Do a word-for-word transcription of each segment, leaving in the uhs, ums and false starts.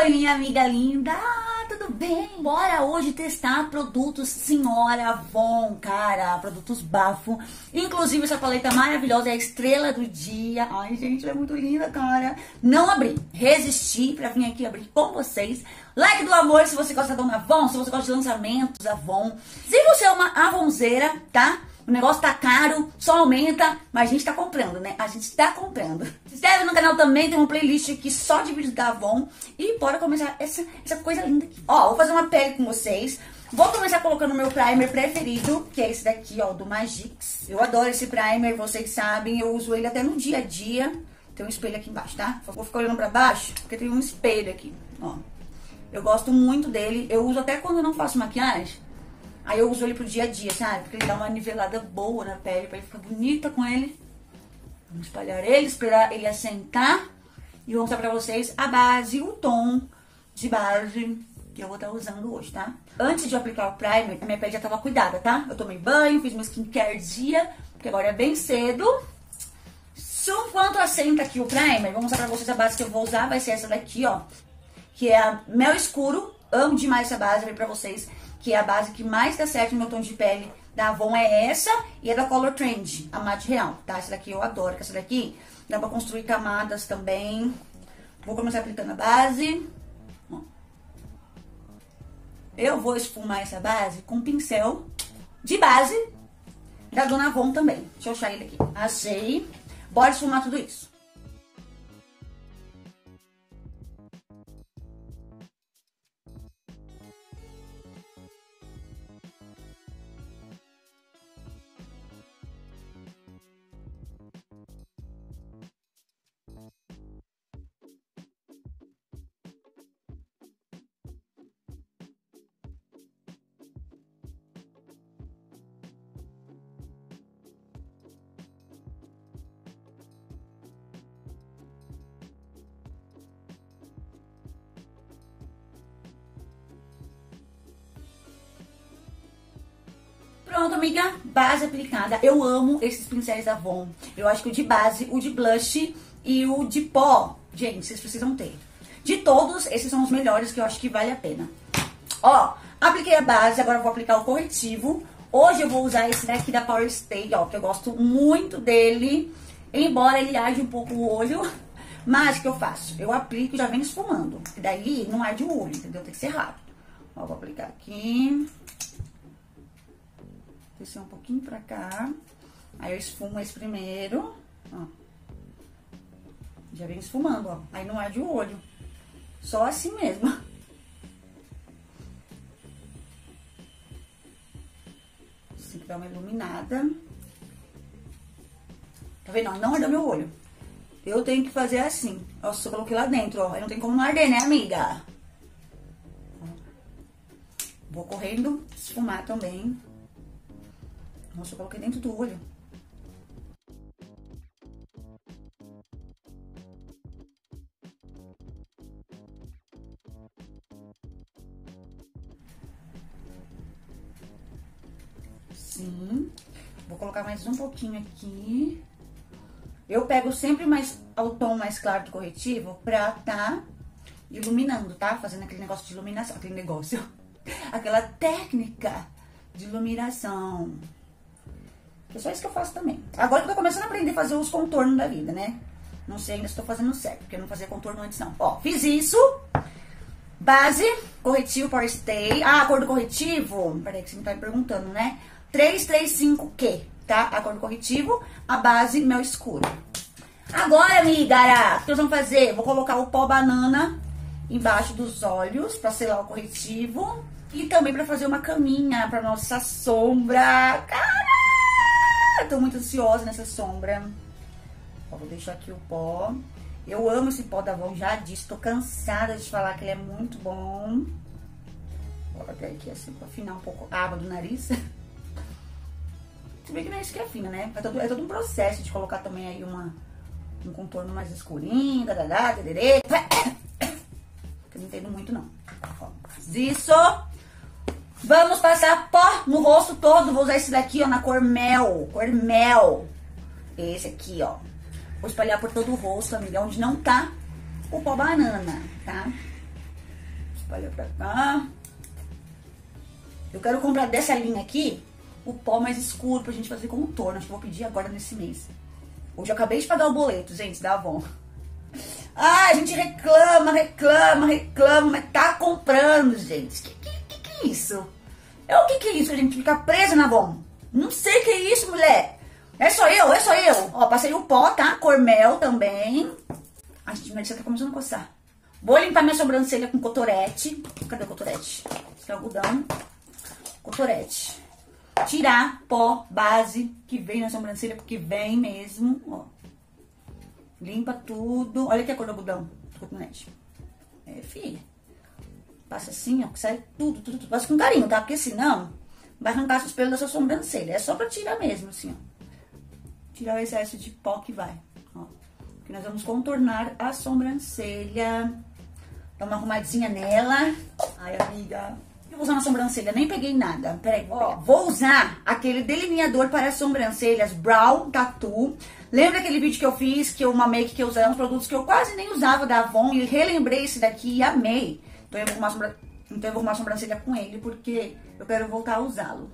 Oi, minha amiga linda, tudo bem? Bora hoje testar produtos Senhora Avon, cara, produtos bafo. Inclusive essa paleta maravilhosa é a estrela do dia. Ai, gente, ela é muito linda, cara. Não abri, resisti pra vir aqui abrir com vocês. Like do amor se você gosta da Dona Avon, se você gosta de lançamentos Avon. Se você é uma avonzeira, tá? O negócio tá caro, só aumenta, mas a gente tá comprando, né? A gente tá comprando. Se inscreve no canal também, tem uma playlist aqui só de vídeos da Avon. E bora começar essa, essa coisa linda aqui. Ó, vou fazer uma pele com vocês. Vou começar colocando o meu primer preferido, que é esse daqui, ó, do Magix. Eu adoro esse primer, vocês sabem, eu uso ele até no dia a dia. Tem um espelho aqui embaixo, tá? Vou ficar olhando pra baixo, porque tem um espelho aqui, ó. Eu gosto muito dele, eu uso até quando eu não faço maquiagem. Aí eu uso ele pro dia a dia, sabe? Porque ele dá uma nivelada boa na pele, pra ele ficar bonita com ele. Vamos espalhar ele, esperar ele assentar. E vou mostrar pra vocês a base, o tom de base que eu vou estar usando hoje, tá? Antes de eu aplicar o primer, a minha pele já tava cuidada, tá? Eu tomei banho, fiz meu skincare dia, porque agora é bem cedo. Só enquanto assenta aqui o primer, vou mostrar pra vocês a base que eu vou usar. Vai ser essa daqui, ó. Que é a Mel Escuro. Amo demais essa base, eu vi pra vocês. Que é a base que mais dá certo no meu tom de pele da Avon é essa. E é da Color Trend, a Mate Real, tá? Essa daqui eu adoro, que essa daqui dá pra construir camadas também. Vou começar aplicando a base. Ó. Eu vou esfumar essa base com um pincel de base da Dona Avon também. Deixa eu achar ele aqui. Achei. Bora esfumar tudo isso. Pronto, amiga, base aplicada. Eu amo esses pincéis da Avon. Eu acho que o de base, o de blush e o de pó, gente, vocês precisam ter. De todos, esses são os melhores que eu acho que vale a pena. Ó, apliquei a base, agora eu vou aplicar o corretivo. Hoje eu vou usar esse daqui da Power Stay, ó, que eu gosto muito dele. Embora ele arde um pouco o olho, mas o que eu faço? Eu aplico e já venho esfumando. E daí não arde o olho, entendeu? Tem que ser rápido. Ó, vou aplicar aqui. Descer um pouquinho pra cá. Aí eu esfumo esse primeiro. Ó. Já vem esfumando, ó. Aí não arde o olho. Só assim mesmo. Assim que dá uma iluminada. Tá vendo? Não ardeu meu olho. Eu tenho que fazer assim. Ó, só coloquei lá dentro, ó. Aí não tem como não arder, né, amiga? Ó. Vou correndo esfumar também. Nossa, eu coloquei dentro do olho. Sim. Vou colocar mais um pouquinho aqui. Eu pego sempre mais o tom mais claro do corretivo pra tá iluminando, tá? Fazendo aquele negócio de iluminação. Aquele negócio. Aquela técnica de iluminação. É só isso que eu faço também. Agora que eu tô começando a aprender a fazer os contornos da vida, né? Não sei ainda se tô fazendo certo, porque eu não fazia contorno antes, não. Ó, fiz isso. Base, corretivo, Power Stay. Ah, a cor do corretivo. Peraí que você me tá me perguntando, né? três três cinco Q, tá? A cor do corretivo, a base, mel escuro. Agora, amiga, o que nós vamos fazer? Vou colocar o pó banana embaixo dos olhos pra selar o corretivo. E também pra fazer uma caminha pra nossa sombra. Cara! Eu tô muito ansiosa nessa sombra. Ó, vou deixar aqui o pó. Eu amo esse pó da Avon, já disse. Tô cansada de falar que ele é muito bom. Bora até aqui assim pra afinar um pouco a aba do nariz. Se bem que não é isso que afina, né? É todo, é todo um processo de colocar também aí uma, um contorno mais escurinho. Dadadá, daderê. Eu não entendo muito, não. Ó, faz isso. Vamos passar pó no rosto todo. Vou usar esse daqui, ó, na cor mel. Cor mel. Esse aqui, ó. Vou espalhar por todo o rosto, amiga, onde não tá o pó banana, tá? espalha pra cá. Eu quero comprar dessa linha aqui o pó mais escuro pra gente fazer contorno. Acho que eu vou pedir agora nesse mês. Hoje eu acabei de pagar o boleto, gente, da Avon. Ah, a gente reclama, reclama, reclama, mas tá comprando, gente. Que que, que, que é isso? É o que que é isso, a gente fica presa na Avon? Não sei o que é isso, mulher. É só eu, é só eu. Ó, passei o pó, tá? Cor mel também. A gente, minha tá começando a coçar. Vou limpar minha sobrancelha com cotorete. Cadê o cotorete? Esse é algodão. Cotorete. Tirar pó, base, que vem na sobrancelha, porque vem mesmo, ó. Limpa tudo. Olha aqui a cor do algodão. É, filha. Passa assim, ó, que sai tudo, tudo, tudo. Passa com carinho, tá? Porque senão vai arrancar os pelos da sua sobrancelha. É só pra tirar mesmo, assim, ó. Tirar o excesso de pó que vai, ó. Que nós vamos contornar a sobrancelha. Dá uma arrumadinha nela. Ai, amiga. Eu vou usar na sobrancelha, nem peguei nada. Peraí, ó, vou usar aquele delineador para sobrancelhas Brown Tattoo. Lembra aquele vídeo que eu fiz, que eu, uma make que eu usava uns produtos que eu quase nem usava da Avon. E relembrei esse daqui e amei. Então eu vou arrumar, sobra... então, eu vou arrumar sobrancelha com ele, porque eu quero voltar a usá-lo.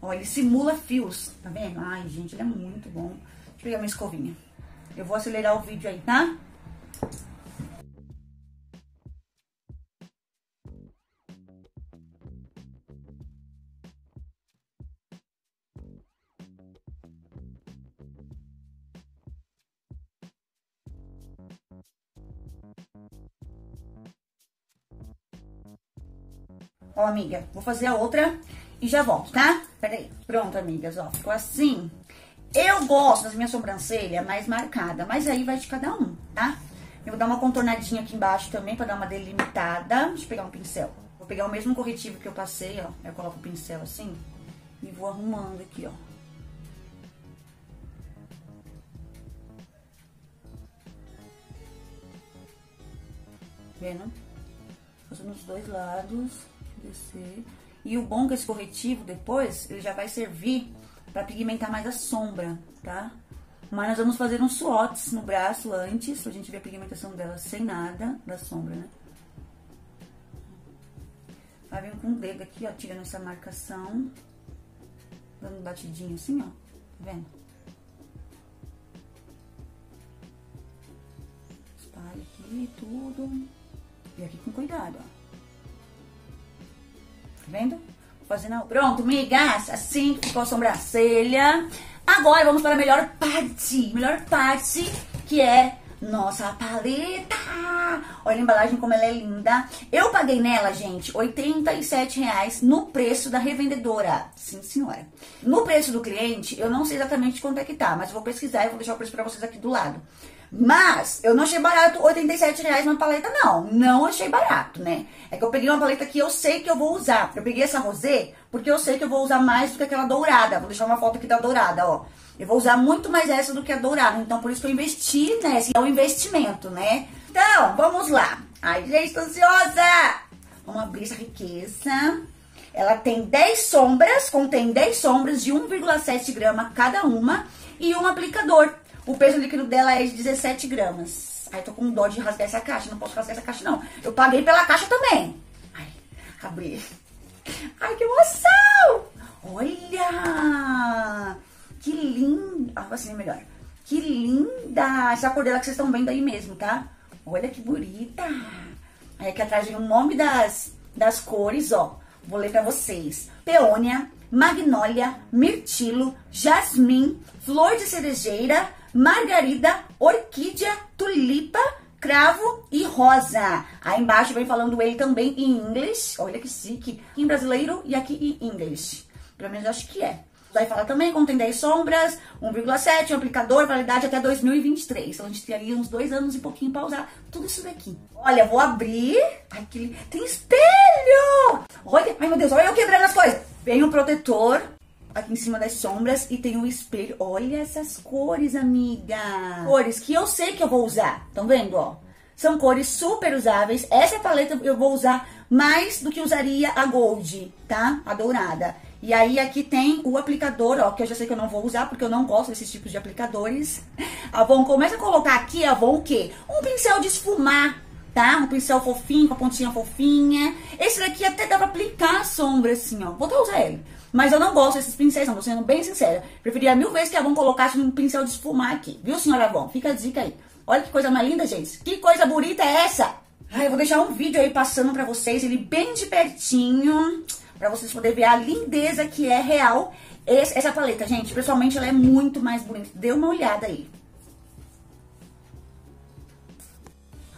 Ó, ele simula fios, tá vendo? Ai, gente, ele é muito bom. Deixa eu pegar minha escovinha. Eu vou acelerar o vídeo aí, tá? Ó, amiga, vou fazer a outra e já volto, tá? Pera aí. Pronto, amigas, ó. Ficou assim. Eu gosto das minhas sobrancelhas mais marcadas, mas aí vai de cada um, tá? Eu vou dar uma contornadinha aqui embaixo também pra dar uma delimitada. Deixa eu pegar um pincel. Vou pegar o mesmo corretivo que eu passei, ó. Eu coloco o pincel assim e vou arrumando aqui, ó. Vendo? Fazendo os dois lados. Descer. E o bom que esse corretivo depois, ele já vai servir pra pigmentar mais a sombra, tá? Mas nós vamos fazer uns swatches no braço antes, pra gente ver a pigmentação dela sem nada da sombra, né? Vai vir com o dedo aqui, ó, tirando essa marcação. Dando um batidinho assim, ó. Tá vendo? Espalha aqui tudo. E aqui com cuidado, ó. Tá vendo? Fazendo... Pronto, migas, assim ficou a sobrancelha. Agora vamos para a melhor parte, melhor parte, que é nossa paleta. Olha a embalagem como ela é linda. Eu paguei nela, gente, oitenta e sete reais no preço da revendedora. Sim, senhora. No preço do cliente, eu não sei exatamente quanto é que tá, mas eu vou pesquisar e vou deixar o preço para vocês aqui do lado. Mas eu não achei barato oitenta e sete reais na paleta, não. Não achei barato, né? É que eu peguei uma paleta que eu sei que eu vou usar. Eu peguei essa rosé porque eu sei que eu vou usar mais do que aquela dourada. Vou deixar uma foto aqui da dourada, ó. Eu vou usar muito mais essa do que a dourada. Então, por isso que eu investi nessa. É um investimento, né? Então, vamos lá. Ai, gente, tô ansiosa! Vamos abrir essa riqueza. Ela tem dez sombras, contém dez sombras de um vírgula sete grama cada uma e um aplicador. O peso líquido dela é de dezessete gramas. Ai, tô com dó de rasgar essa caixa. Não posso rasgar essa caixa, não. Eu paguei pela caixa também. Ai, abri. Ai, que emoção! Olha! Que linda! Ah, assim é melhor. Que linda! Essa cor dela que vocês estão vendo aí mesmo, tá? Olha que bonita! Aí aqui atrás vem o nome das, das cores, ó. Vou ler pra vocês. Peônia, magnólia, mirtilo, jasmim, flor de cerejeira, margarida, orquídea, tulipa, cravo e rosa. Aí embaixo vem falando ele também em inglês. Olha que chique. Em brasileiro e aqui em inglês. Pelo menos eu acho que é. Aí fala também, contém dez sombras, um vírgula sete, um aplicador, validade até dois mil e vinte e três. Então a gente tem ali uns dois anos e pouquinho pra usar tudo isso daqui. Olha, vou abrir. Ai, que... Tem espelho! Olha, ai meu Deus, olha eu quebrando as coisas. Vem o protetor aqui em cima das sombras e tem um espelho. Olha essas cores, amiga. Cores que eu sei que eu vou usar. Estão vendo, ó? São cores super usáveis. Essa paleta eu vou usar mais do que usaria a gold, tá? A dourada. E aí aqui tem o aplicador, ó, que eu já sei que eu não vou usar, porque eu não gosto desses tipos de aplicadores. Avon, começa a colocar aqui, Avon, o quê? Um pincel de esfumar, tá? Um pincel fofinho, com a pontinha fofinha. Esse daqui até dá pra aplicar a sombra, assim, ó. Vou até usar ele. Mas eu não gosto desses pincéis, não, tô sendo bem sincera. Preferia mil vezes que a Avon colocasse um pincel de esfumar aqui. Viu, senhora Avon? Fica a dica aí. Olha que coisa mais linda, gente. Que coisa bonita é essa? Ai, eu vou deixar um vídeo aí passando pra vocês, ele bem de pertinho, pra vocês poderem ver a lindeza que é real. Esse, essa paleta, gente, pessoalmente ela é muito mais bonita. Dê uma olhada aí.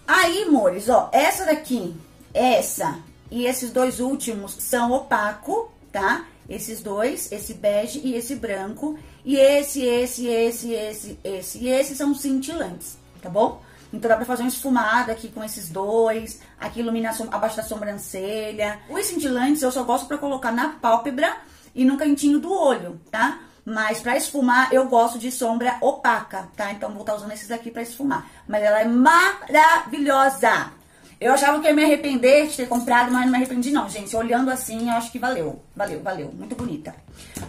Aí, amores, ó, essa daqui, essa e esses dois últimos são opaco, tá? Esses dois, esse bege e esse branco. E esse, esse, esse, esse, esse e esse são cintilantes, tá bom? Então dá pra fazer um esfumado aqui com esses dois. Aqui ilumina abaixo da sobrancelha. Os cintilantes eu só gosto pra colocar na pálpebra e no cantinho do olho, tá? Mas pra esfumar eu gosto de sombra opaca, tá? Então vou estar usando esses aqui pra esfumar. Mas ela é maravilhosa! Eu achava que ia me arrepender de ter comprado, mas não me arrependi não, gente. Olhando assim, eu acho que valeu. Valeu, valeu. Muito bonita.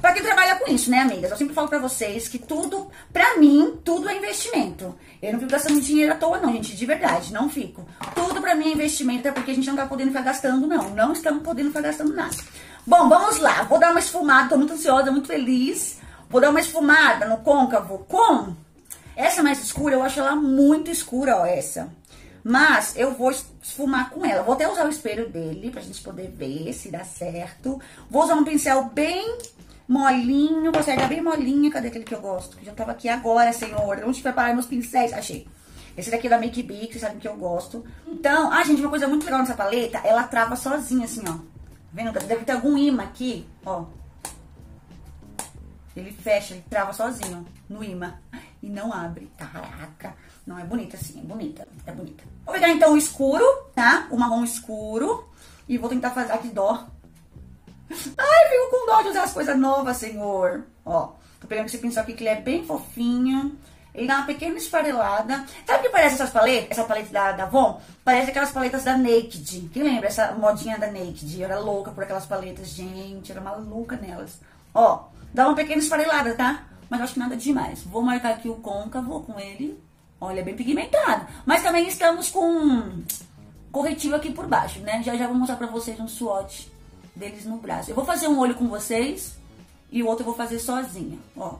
Pra quem trabalha com isso, né, amigas? Eu sempre falo pra vocês que tudo, pra mim, tudo é investimento. Eu não fico gastando dinheiro à toa não, gente. De verdade, não fico. Tudo pra mim é investimento, é porque a gente não tá podendo ficar gastando, não. Não estamos podendo ficar gastando nada. Bom, vamos lá. Vou dar uma esfumada. Tô muito ansiosa, muito feliz. Vou dar uma esfumada no côncavo com... Essa mais escura, eu acho ela muito escura, ó, essa. Mas eu vou esfumar com ela. Vou até usar o espelho dele pra gente poder ver se dá certo. Vou usar um pincel bem molinho. Pra sair bem molinha. Cadê aquele que eu gosto? Que já tava aqui agora, senhor. Onde foi parar meus pincéis? Achei. Esse daqui é da Make B, que vocês sabem que eu gosto. Então, ah, gente, uma coisa muito legal nessa paleta. Ela trava sozinha, assim, ó. Tá vendo? Deve ter algum imã aqui, ó. Ele fecha, ele trava sozinho, ó. No imã. E não abre. Caraca. Não, é bonita assim, é bonita, é bonita. Vou pegar então o escuro, tá? O marrom escuro. E vou tentar fazer... Aqui, dó. Ai, fico com dó de usar as coisas novas, senhor. Ó, tô pegando esse pincel aqui que ele é bem fofinho. Ele dá uma pequena esfarelada. Sabe o que parece essas paletas? Essa paleta da, da Avon? Parece aquelas paletas da Naked. Quem lembra essa modinha da Naked? Eu era louca por aquelas paletas, gente. Era maluca nelas. Ó, dá uma pequena esfarelada, tá? Mas eu acho que nada demais. Vou marcar aqui o côncavo com ele. Olha, bem pigmentado. Mas também estamos com corretivo aqui por baixo, né? Já já vou mostrar pra vocês um swatch deles no braço. Eu vou fazer um olho com vocês e o outro eu vou fazer sozinha, ó.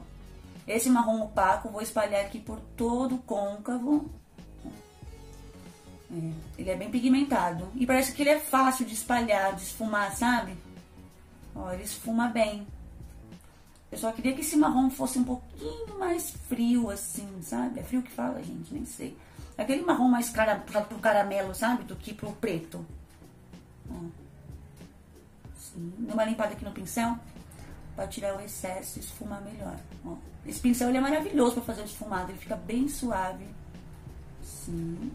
Esse marrom opaco vou espalhar aqui por todo o côncavo. É, ele é bem pigmentado. E parece que ele é fácil de espalhar, de esfumar, sabe? Ó, ele esfuma bem. Eu só queria que esse marrom fosse um pouquinho mais frio, assim, sabe? É frio que fala, gente? Nem sei. Aquele marrom mais cara, pro caramelo, sabe? Do que pro preto. Ó. Assim. Dá uma limpada aqui no pincel pra tirar o excesso e esfumar melhor. Ó. Esse pincel, ele é maravilhoso pra fazer o esfumado. Ele fica bem suave. Sim.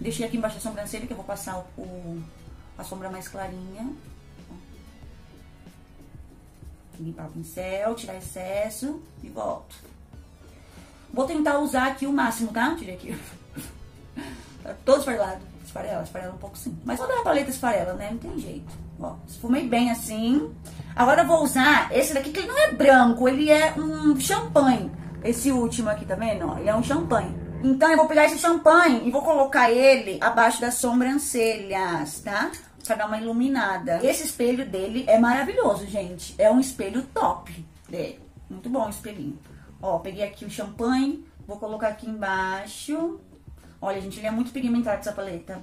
Deixei aqui embaixo da sobrancelha que eu vou passar o, o, a sombra mais clarinha. Limpar o pincel, tirar excesso e volto. Vou tentar usar aqui o máximo, tá? Tirei aqui. Tá todo esfarelado. Esfarela, esfarela um pouco sim. Mas toda a paleta esfarela, né? Não tem jeito. Ó, esfumei bem assim. Agora eu vou usar esse daqui, que ele não é branco, ele é um champanhe. Esse último aqui, tá vendo? Ó, ele é um champanhe. Então eu vou pegar esse champanhe e vou colocar ele abaixo das sobrancelhas, tá? Pra dar uma iluminada. Esse espelho dele é maravilhoso, gente. É um espelho top. É, muito bom o espelhinho. Ó, peguei aqui o champanhe. Vou colocar aqui embaixo. Olha, gente, ele é muito pigmentado, essa paleta.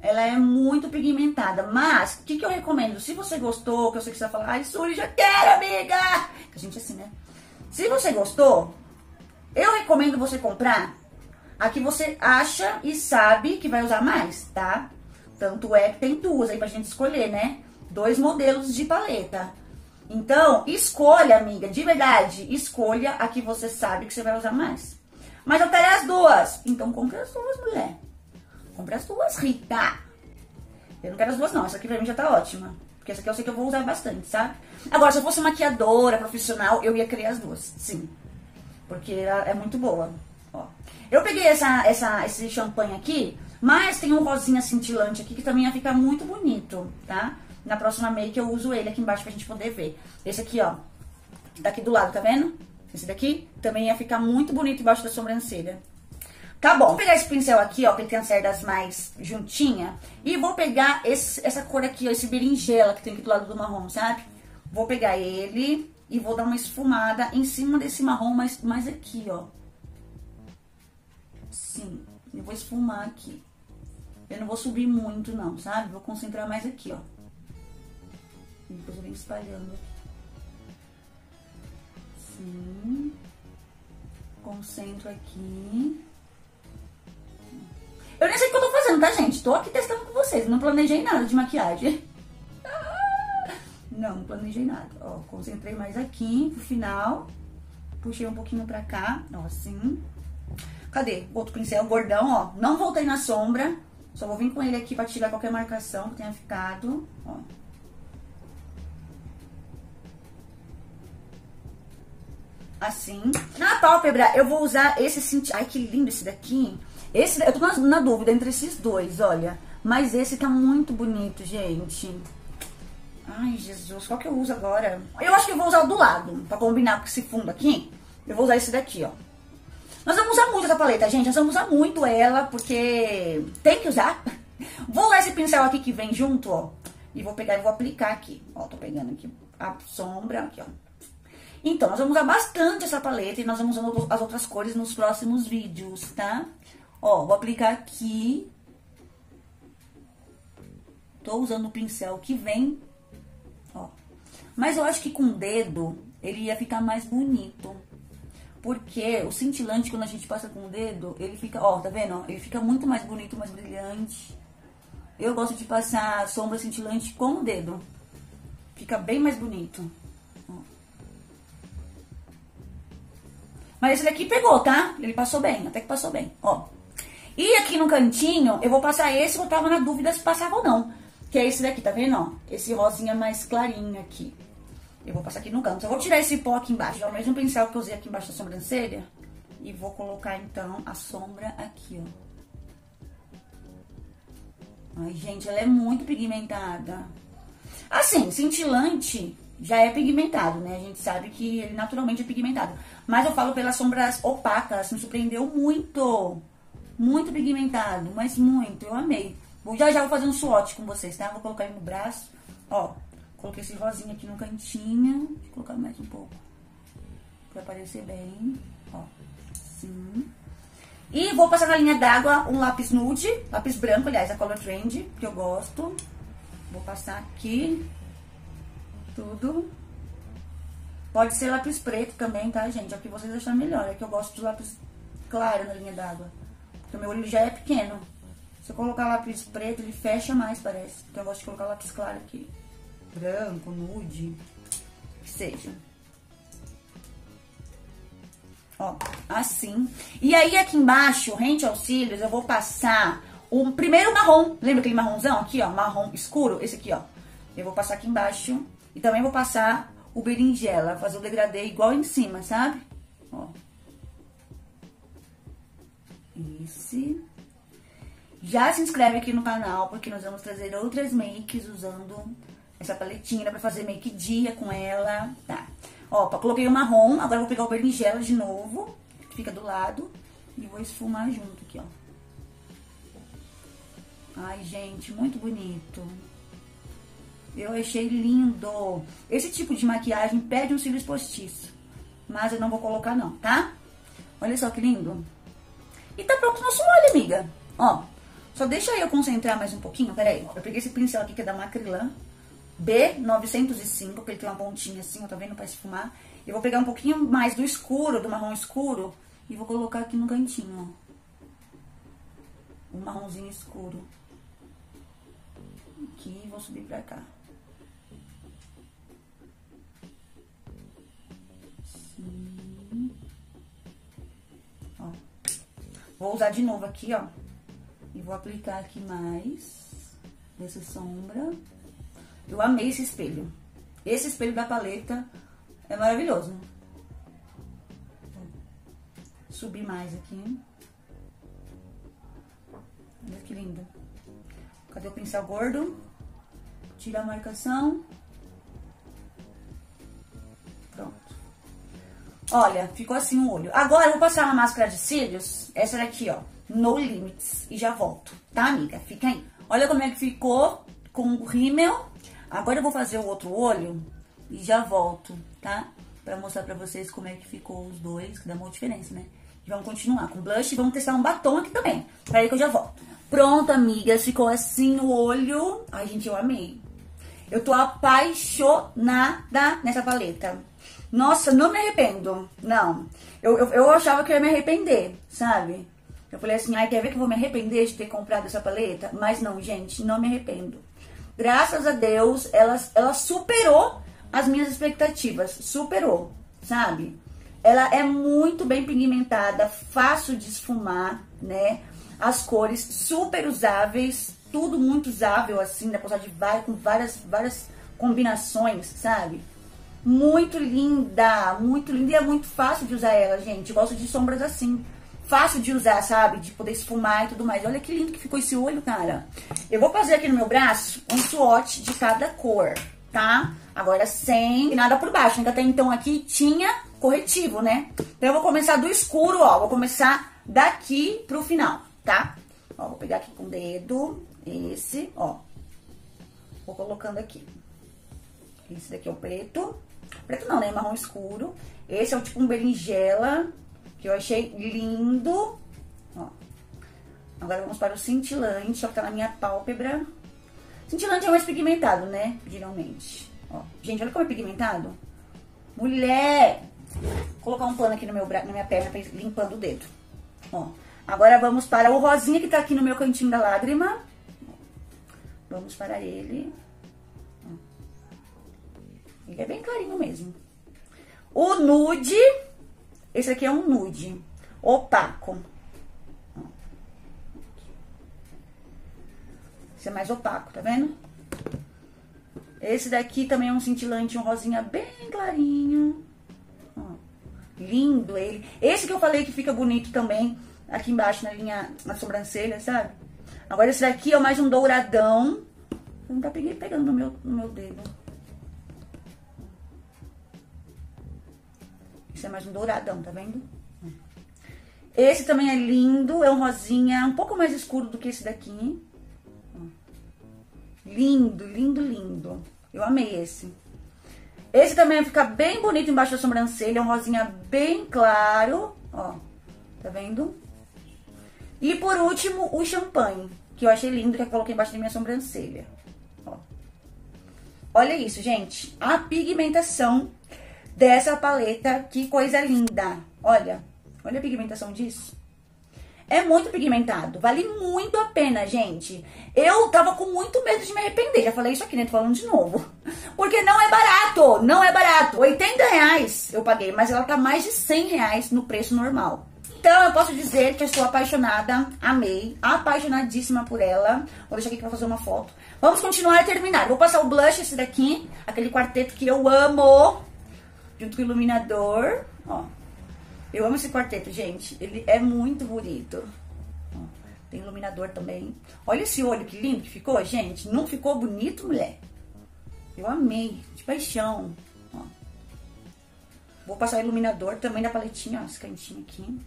Ela é muito pigmentada. Mas, o que, que eu recomendo? Se você gostou, que eu sei que você vai falar, ai, Suri, já quero, amiga! A gente é assim, né? Se você gostou, eu recomendo você comprar a que você acha e sabe que vai usar mais, tá? Tanto é que tem duas aí pra gente escolher, né? Dois modelos de paleta. Então, escolha, amiga, de verdade, escolha a que você sabe que você vai usar mais. Mas eu quero as duas. Então, compre as duas, mulher. Compre as duas, Rita. Eu não quero as duas, não. Essa aqui pra mim já tá ótima. Porque essa aqui eu sei que eu vou usar bastante, sabe? Agora, se eu fosse maquiadora, profissional, eu ia querer as duas, sim. Porque ela é muito boa. Ó. Eu peguei essa, essa, esse champanhe aqui... Mas tem um rosinha cintilante aqui que também ia ficar muito bonito, tá? Na próxima make eu uso ele aqui embaixo pra gente poder ver. Esse aqui, ó, daqui do lado, tá vendo? Esse daqui também ia ficar muito bonito embaixo da sobrancelha. Tá bom, vou pegar esse pincel aqui, ó, que ele tem as cerdas mais juntinha. E vou pegar esse, essa cor aqui, ó, esse berinjela que tem aqui do lado do marrom, sabe? Vou pegar ele e vou dar uma esfumada em cima desse marrom, mas, mas aqui, ó. Sim, eu vou esfumar aqui. Eu não vou subir muito não, sabe? Vou concentrar mais aqui, ó. E depois eu venho espalhando aqui. Sim. Concentro aqui. Eu nem sei o que eu tô fazendo, tá, gente? Tô aqui testando com vocês. Não planejei nada de maquiagem. Não, não planejei nada. Ó, concentrei mais aqui pro final. Puxei um pouquinho pra cá. Ó, assim. Cadê? Outro pincel gordão, ó. Não voltei na sombra. Só vou vir com ele aqui pra tirar qualquer marcação que tenha ficado. Ó. Assim. Na pálpebra, eu vou usar esse cintilante. Ai, que lindo esse daqui. Esse, eu tô na, na dúvida entre esses dois, olha. Mas esse tá muito bonito, gente. Ai, Jesus. Qual que eu uso agora? Eu acho que eu vou usar o do lado, pra combinar com esse fundo aqui. Eu vou usar esse daqui, ó. Nós vamos usar muito essa paleta, gente. Nós vamos usar muito ela, porque tem que usar. Vou usar esse pincel aqui que vem junto, ó. E vou pegar e vou aplicar aqui. Ó, tô pegando aqui a sombra, aqui, ó. Então, nós vamos usar bastante essa paleta e nós vamos usar as outras cores nos próximos vídeos, tá? Ó, vou aplicar aqui. Tô usando o pincel que vem, ó. Mas eu acho que com o dedo ele ia ficar mais bonito. Porque o cintilante, quando a gente passa com o dedo, ele fica, ó, tá vendo? Ele fica muito mais bonito, mais brilhante. Eu gosto de passar sombra cintilante com o dedo. Fica bem mais bonito. Mas esse daqui pegou, tá? Ele passou bem, até que passou bem, ó. E aqui no cantinho, eu vou passar esse, eu tava na dúvida se passava ou não. Que é esse daqui, tá vendo, ó? Esse rosinha mais clarinho aqui. Eu vou passar aqui no canto. Eu vou tirar esse pó aqui embaixo, é o mesmo pincel que eu usei aqui embaixo da sobrancelha. E vou colocar, então, a sombra aqui, ó. Ai, gente, ela é muito pigmentada. Assim, cintilante... Já é pigmentado, né? A gente sabe que ele naturalmente é pigmentado. Mas eu falo pelas sombras opacas, me surpreendeu muito. Muito pigmentado, mas muito. Eu amei. Vou, já já vou fazer um swatch com vocês, tá? Vou colocar ele no braço. Ó, coloquei esse rosinho aqui no cantinho. Deixa eu colocar mais um pouco. Pra aparecer bem. Ó, assim. E vou passar na linha d'água um lápis nude. Lápis branco, aliás, a Color Trend, que eu gosto. Vou passar aqui. Tudo. Pode ser lápis preto também, tá, gente? É o que vocês acharem melhor. É que eu gosto de lápis claro na linha d'água. Porque o meu olho já é pequeno. Se eu colocar lápis preto, ele fecha mais, parece. Então eu gosto de colocar lápis claro aqui. Branco, nude, que seja. Ó, assim. E aí aqui embaixo, rente aos cílios, eu vou passar o primeiro marrom. Lembra aquele marronzão aqui, ó? Marrom escuro? Esse aqui, ó. Eu vou passar aqui embaixo. E também vou passar o berinjela, fazer o degradê igual em cima, sabe? Ó. Esse. Já se inscreve aqui no canal, porque nós vamos trazer outras makes usando essa paletinha pra fazer make dia com ela, tá? Ó, coloquei o marrom, agora vou pegar o berinjela de novo, que fica do lado, e vou esfumar junto aqui, ó. Ai, gente, muito bonito. Eu achei lindo. Esse tipo de maquiagem pede um cílios postiço. Mas eu não vou colocar não, tá? Olha só que lindo. E tá pronto o nosso molho, amiga. Ó, só deixa eu concentrar mais um pouquinho. Pera aí, eu peguei esse pincel aqui que é da Macrylan. B novecentos e cinco, porque ele tem uma pontinha assim, ó, tá vendo? Pra esfumar. Eu vou pegar um pouquinho mais do escuro, do marrom escuro. E vou colocar aqui no cantinho, ó. Um marronzinho escuro. Aqui, e vou subir pra cá. Ó. Vou usar de novo aqui, ó. E vou aplicar aqui mais dessa sombra. Eu amei esse espelho. Esse espelho da paleta é maravilhoso. Vou subir mais aqui. Olha que lindo. Cadê o pincel gordo? tira a marcação. Pronto. Olha, ficou assim o olho. Agora eu vou passar uma máscara de cílios, essa daqui, ó, No Limits, e já volto, tá, amiga? Fica aí. Olha como é que ficou com o rímel. Agora eu vou fazer o outro olho e já volto, tá? Pra mostrar pra vocês como é que ficou os dois, que dá uma diferença, né? E vamos continuar com blush e vamos testar um batom aqui também. Peraí que eu já volto. Pronto, amigas, ficou assim o olho. Ai, gente, eu amei. Eu tô apaixonada nessa paleta. Nossa, não me arrependo, não. Eu, eu, eu achava que eu ia me arrepender, sabe? Eu falei assim, ai, quer ver que eu vou me arrepender de ter comprado essa paleta? Mas não, gente, não me arrependo. Graças a Deus, ela, ela superou as minhas expectativas. Superou, sabe? Ela é muito bem pigmentada, fácil de esfumar, né? As cores super usáveis, tudo muito usável, assim, dá pra usar de várias, com várias, várias combinações, sabe? Muito linda, muito linda, e é muito fácil de usar ela, gente. Eu gosto de sombras assim, fácil de usar, sabe? De poder esfumar e tudo mais. Olha que lindo que ficou esse olho, cara. Eu vou fazer aqui no meu braço um swatch de cada cor, tá? Agora sem nada por baixo, ainda até então aqui tinha corretivo, né? Então eu vou começar do escuro, ó, vou começar daqui pro final, tá? Ó, vou pegar aqui com o dedo, esse, ó, vou colocando aqui. Esse daqui é o preto. Preto não, né? Marrom escuro. Esse é o tipo um berinjela, que eu achei lindo. Ó. Agora vamos para o cintilante, só que tá na minha pálpebra. Cintilante é mais pigmentado, né? Geralmente. Ó. Gente, olha como é pigmentado. Mulher! Vou colocar um pano aqui no meu bra... na minha perna, pra ir limpando o dedo. Ó. Agora vamos para o rosinha que tá aqui no meu cantinho da lágrima. Vamos para ele. Ele é bem clarinho mesmo. O nude. Esse aqui é um nude opaco. Esse é mais opaco, tá vendo? Esse daqui também é um cintilante, um rosinha bem clarinho. Ó, lindo ele. Esse que eu falei que fica bonito também, aqui embaixo na linha, na sobrancelha, sabe? Agora esse daqui é mais um douradão. Eu não tá pegando no meu, no meu dedo. Esse é mais um douradão, tá vendo? Esse também é lindo, é um rosinha um pouco mais escuro do que esse daqui. Lindo, lindo, lindo. Eu amei esse. Esse também fica bem bonito embaixo da sobrancelha, é um rosinha bem claro, ó, tá vendo? E por último, o champanhe, que eu achei lindo, que eu coloquei embaixo da minha sobrancelha. Ó. Olha isso, gente, a pigmentação dessa paleta, que coisa linda. Olha, olha a pigmentação disso. É muito pigmentado, vale muito a pena, gente. Eu tava com muito medo de me arrepender, já falei isso aqui, né? Tô falando de novo. Porque não é barato, não é barato. oitenta reais eu paguei, mas ela tá mais de cem reais no preço normal. Então eu posso dizer que eu sou apaixonada, amei, apaixonadíssima por ela. Vou deixar aqui pra fazer uma foto. Vamos continuar e terminar. Vou passar o blush, esse daqui, aquele quarteto que eu amo, junto com o iluminador, ó. Eu amo esse quarteto, gente. Ele é muito bonito. Ó, tem iluminador também. Olha esse olho, que lindo que ficou, gente. Não ficou bonito, mulher? Eu amei, de paixão. Ó. Vou passar o iluminador também da paletinha, ó, esse cantinho aqui.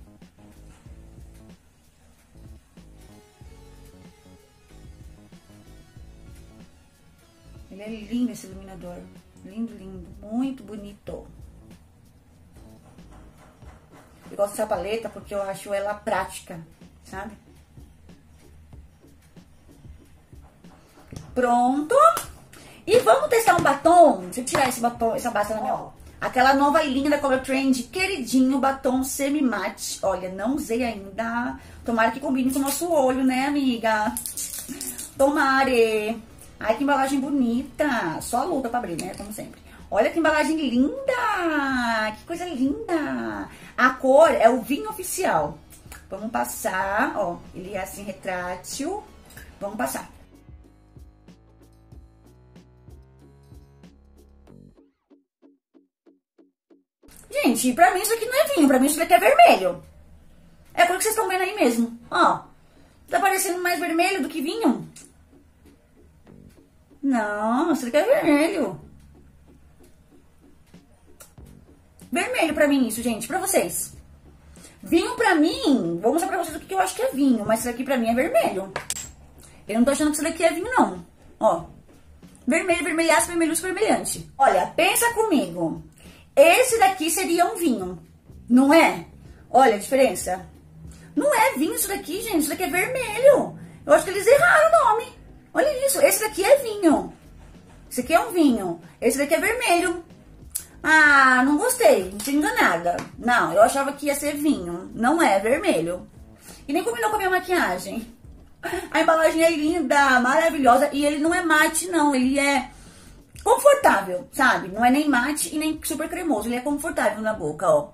Ele é lindo, esse iluminador. Lindo, lindo. Muito bonito. Eu gosto dessa paleta porque eu acho ela prática, sabe? Pronto! E vamos testar um batom. Deixa eu tirar esse batom, essa base da minha mão. Aquela nova linha da Color Trend, queridinho, batom semi-mate. Olha, não usei ainda. Tomara que combine com o nosso olho, né, amiga? Tomara! Ai, que embalagem bonita. Só a luta pra abrir, né? Como sempre. Olha que embalagem linda! Que coisa linda! A cor é o vinho oficial. Vamos passar, ó. Ele é assim, retrátil. Vamos passar. Gente, pra mim isso aqui não é vinho. Pra mim isso aqui é vermelho. É a cor que vocês estão vendo aí mesmo. Ó. Tá parecendo mais vermelho do que vinho? Não, isso aqui é vermelho. Vermelho pra mim isso, gente, pra vocês. Vinho pra mim, vou mostrar pra vocês o que eu acho que é vinho, mas isso aqui pra mim é vermelho. Eu não tô achando que isso daqui é vinho, não. Ó, vermelho, vermelhaço, vermelhuço, vermelhante. Olha, pensa comigo. Esse daqui seria um vinho, não é? Olha a diferença. Não é vinho isso daqui, gente. Isso daqui é vermelho. Eu acho que eles erraram o nome. Olha isso. Esse daqui é vinho. Esse aqui é um vinho. Esse daqui é vermelho. Ah, não gostei. Não tinha enganada. Não, eu achava que ia ser vinho. Não é, é vermelho. E nem combinou com a minha maquiagem. A embalagem é linda, maravilhosa. E ele não é mate, não. Ele é confortável, sabe? Não é nem mate e nem super cremoso. Ele é confortável na boca, ó.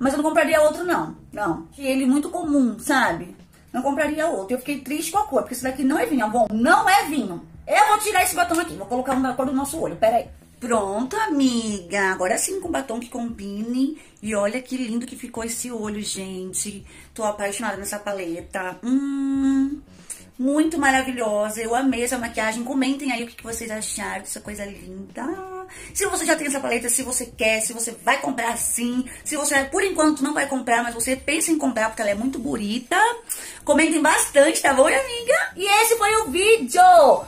Mas eu não compraria outro, não. Não. Ele é muito comum, sabe? Não compraria outro. Eu fiquei triste com a cor, porque esse daqui não é vinho. Bom, não é vinho. Eu vou tirar esse batom aqui. Vou colocar um da cor do nosso olho. Pera aí. Pronto, amiga. Agora sim, com batom que combine. E olha que lindo que ficou esse olho, gente. Tô apaixonada nessa paleta. Hum... Muito maravilhosa, eu amei essa maquiagem. Comentem aí o que vocês acharam dessa coisa linda. Se você já tem essa paleta, se você quer, se você vai comprar sim. Se você por enquanto não vai comprar, mas você pensa em comprar porque ela é muito bonita. Comentem bastante, tá bom, amiga? E esse foi o vídeo.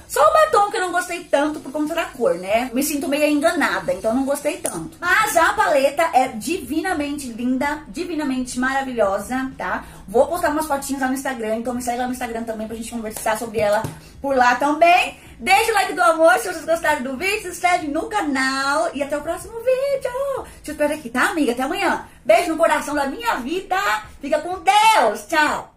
Só o batom que eu não gostei tanto por conta da cor, né? Me sinto meio enganada, então não gostei tanto. Mas a paleta é divinamente linda, divinamente maravilhosa, tá? Vou postar umas fotinhas lá no Instagram, então me segue lá no Instagram também pra gente conversar sobre ela por lá também. Deixa o like do amor se vocês gostaram do vídeo, se inscreve no canal e até o próximo vídeo. Te espero aqui, tá, amiga? Até amanhã. Beijo no coração da minha vida. Fica com Deus. Tchau.